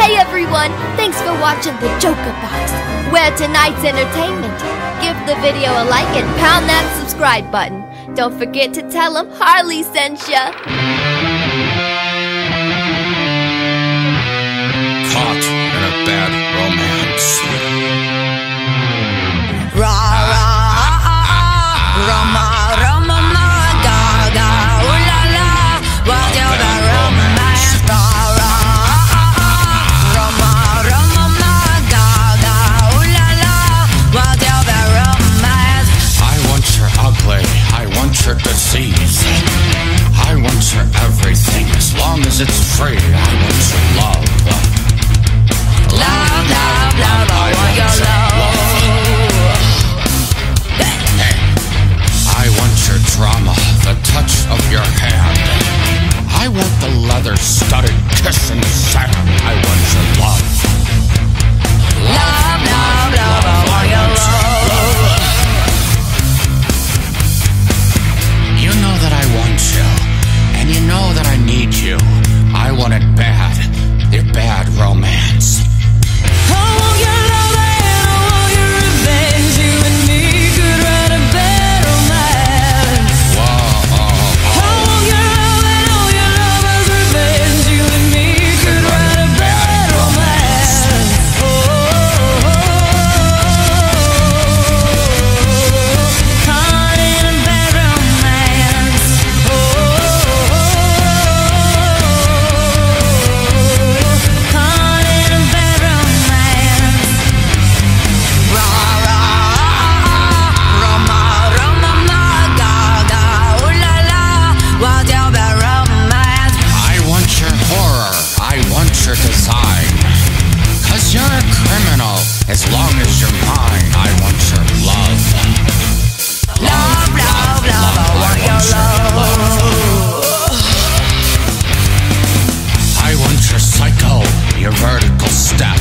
Hey everyone, thanks for watching The Joker Box, where tonight's entertainment. Give the video a like and pound that subscribe button. Don't forget to tell them Harley sent ya. Caught in a bad romance. Disease. I want her everything as long as it's free. I want her love. Love, love, love, love. I want your love. I want your drama, the touch of your hand. I want the leather studded kiss in the sand. I want your love. Love, love, love. I want your love. I want it bad, your bad romance. I want your love and I want your revenge. You and me could write a bad romance. Whoa, I want your love and all your lovers' revenge. You and me could write a bad romance. Oh, caught in a bad romance. Design, 'cause you're a criminal as long as you're mine. I want your love. Love, love, love, love. I want your love. I want your psycho, your vertical step.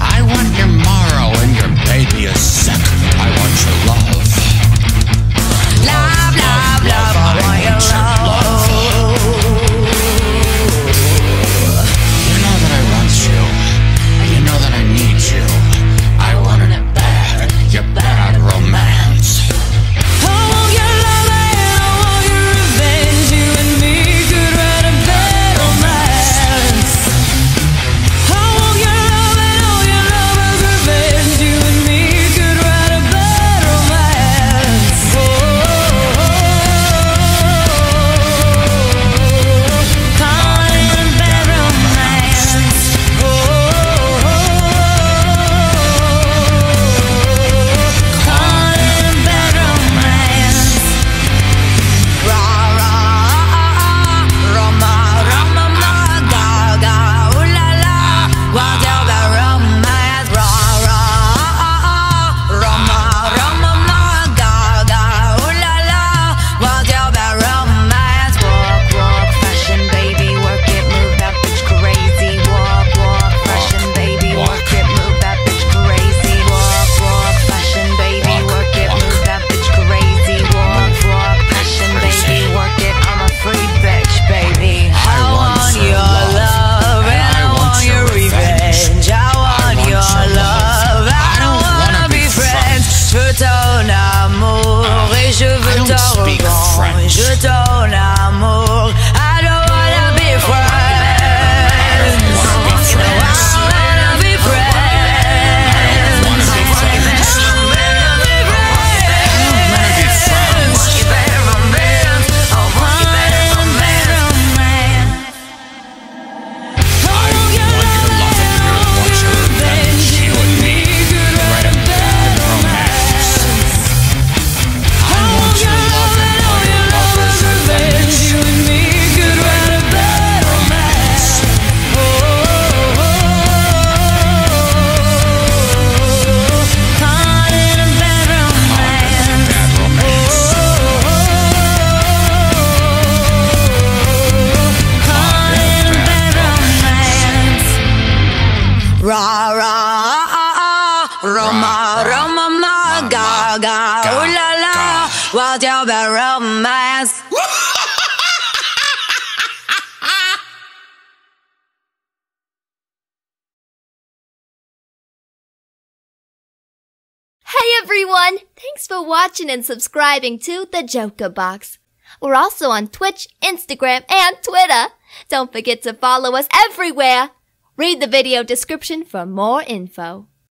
I want your marrow and your baby is sick. I want your love. Love, love, love. I want your love. What's your bad romance? everyone! Thanks for watching and subscribing to The Joker Box. We're also on Twitch, Instagram, and Twitter. Don't forget to follow us everywhere. Read the video description for more info.